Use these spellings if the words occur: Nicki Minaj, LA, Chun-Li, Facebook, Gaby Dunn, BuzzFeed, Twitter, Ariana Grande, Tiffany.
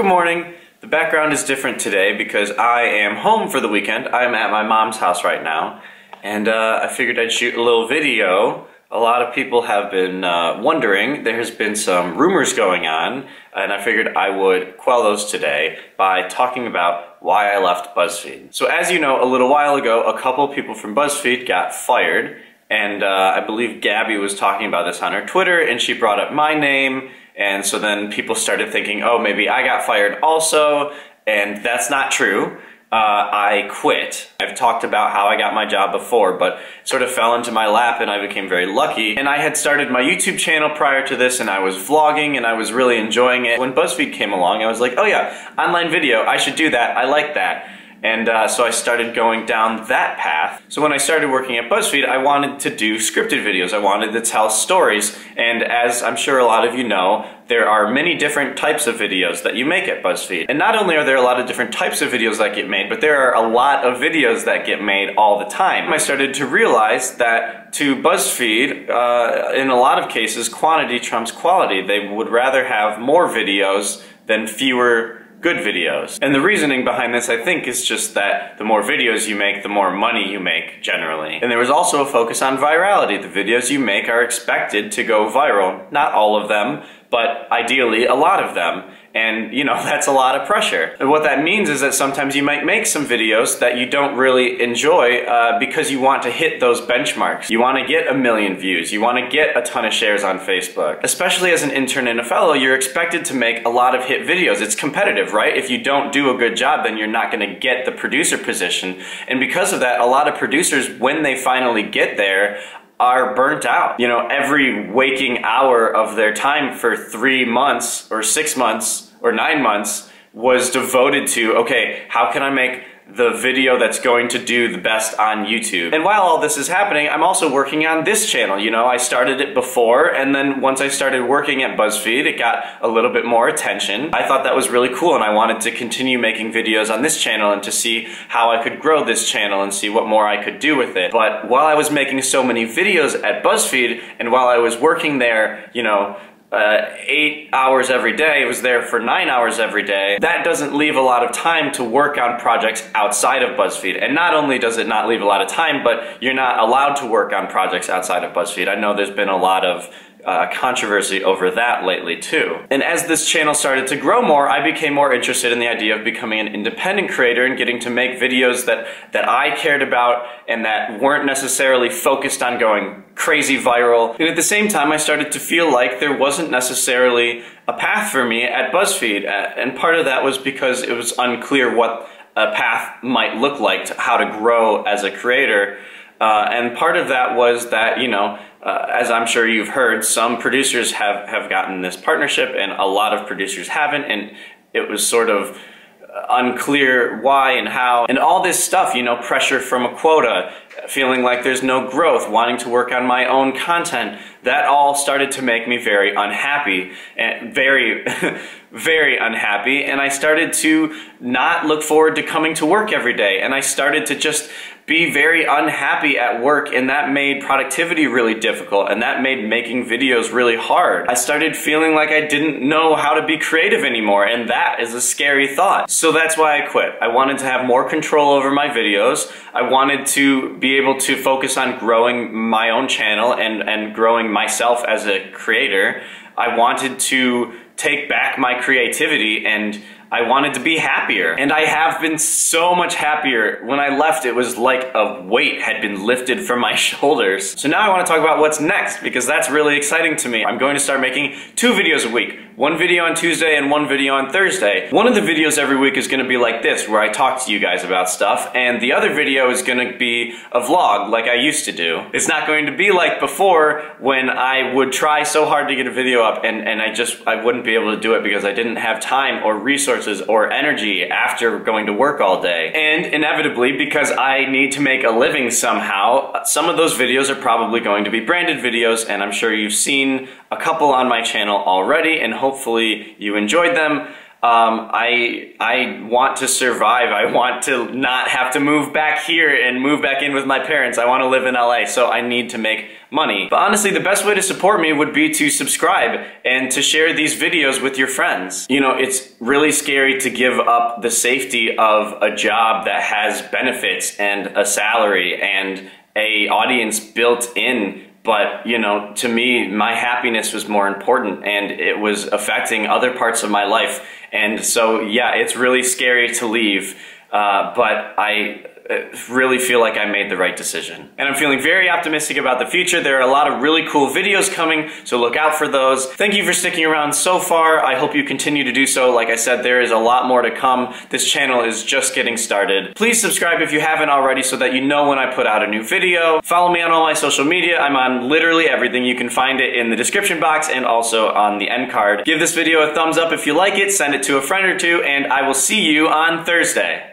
Good morning. The background is different today because I am home for the weekend. I'm at my mom's house right now, and I figured I'd shoot a little video. A lot of people have been wondering. There has been some rumors going on, and I figured I would quell those today by talking about why I left BuzzFeed. So as you know, a little while ago, a couple people from BuzzFeed got fired, and I believe Gaby was talking about this on her Twitter, and she brought up my name. And so then people started thinking, oh, maybe I got fired also, and that's not true. I quit. I've talked about how I got my job before, but it sort of fell into my lap and I became very lucky. And I had started my YouTube channel prior to this, and I was vlogging and I was really enjoying it. When BuzzFeed came along, I was like, oh yeah, online video, I should do that, I like that. And so I started going down that path. So when I started working at BuzzFeed, I wanted to do scripted videos. I wanted to tell stories. And as I'm sure a lot of you know, there are many different types of videos that you make at BuzzFeed. And not only are there a lot of different types of videos that get made, but there are a lot of videos that get made all the time. I started to realize that to BuzzFeed, in a lot of cases, quantity trumps quality. They would rather have more videos than fewer good videos. And the reasoning behind this, I think, is just that the more videos you make, the more money you make, generally. And there was also a focus on virality. The videos you make are expected to go viral. Not all of them, but ideally a lot of them. And, you know, that's a lot of pressure. And what that means is that sometimes you might make some videos that you don't really enjoy because you want to hit those benchmarks. You want to get 1 million views. You want to get a ton of shares on Facebook. Especially as an intern and a fellow, you're expected to make a lot of hit videos. It's competitive, right? If you don't do a good job, then you're not going to get the producer position. And because of that, a lot of producers, when they finally get there, are burnt out. You know, every waking hour of their time for 3 months or 6 months or 9 months was devoted to, okay, how can I make the video that's going to do the best on YouTube? And while all this is happening, I'm also working on this channel. You know, I started it before, and then once I started working at BuzzFeed, it got a little bit more attention. I thought that was really cool, and I wanted to continue making videos on this channel and to see how I could grow this channel and see what more I could do with it. But while I was making so many videos at BuzzFeed, and while I was working there, you know, 8 hours every day, it was there for 9 hours every day, that doesn't leave a lot of time to work on projects outside of BuzzFeed. And not only does it not leave a lot of time, but you're not allowed to work on projects outside of BuzzFeed. I know there's been a lot of controversy over that lately too. And as this channel started to grow more, I became more interested in the idea of becoming an independent creator and getting to make videos that I cared about and that weren't necessarily focused on going crazy viral. And at the same time, I started to feel like there wasn't necessarily a path for me at BuzzFeed. And part of that was because it was unclear what a path might look like, to how to grow as a creator. And part of that was that, you know, as I'm sure you've heard, some producers have gotten this partnership and a lot of producers haven't, and it was sort of unclear why and how. And all this stuff, you know, pressure from a quota, feeling like there's no growth, wanting to work on my own content, that all started to make me very unhappy, and very, very unhappy. And I started to not look forward to coming to work every day. And I started to just be very unhappy at work, and that made productivity really difficult, and that made making videos really hard. I started feeling like I didn't know how to be creative anymore, and that is a scary thought. So that's why I quit. I wanted to have more control over my videos. I wanted to be able to focus on growing my own channel and growing myself as a creator. I wanted to take back my creativity, and I wanted to be happier. And I have been so much happier. When I left, it was like a weight had been lifted from my shoulders. So now I want to talk about what's next, because that's really exciting to me. I'm going to start making 2 videos a week. 1 video on Tuesday and 1 video on Thursday. One of the videos every week is going to be like this, where I talk to you guys about stuff, and the other video is going to be a vlog like I used to do. It's not going to be like before, when I would try so hard to get a video up and I wouldn't be able to do it because I didn't have time or resources or energy after going to work all day. And inevitably, because I need to make a living somehow, some of those videos are probably going to be branded videos, and I'm sure you've seen a couple on my channel already, and hopefully you enjoyed them. I want to survive. I want to not have to move back here and move back in with my parents. I want to live in LA, so I need to make money. But honestly, the best way to support me would be to subscribe and to share these videos with your friends. You know, it's really scary to give up the safety of a job that has benefits and a salary and an audience built in. But, you know, to me, my happiness was more important, and it was affecting other parts of my life. And so, yeah, it's really scary to leave, but I really feel like I made the right decision. And I'm feeling very optimistic about the future. There are a lot of really cool videos coming, so look out for those. Thank you for sticking around so far. I hope you continue to do so. Like I said, there is a lot more to come. This channel is just getting started. Please subscribe if you haven't already so that you know when I put out a new video. Follow me on all my social media. I'm on literally everything. You can find it in the description box and also on the end card. Give this video a thumbs up if you like it, send it to a friend or two, and I will see you on Thursday.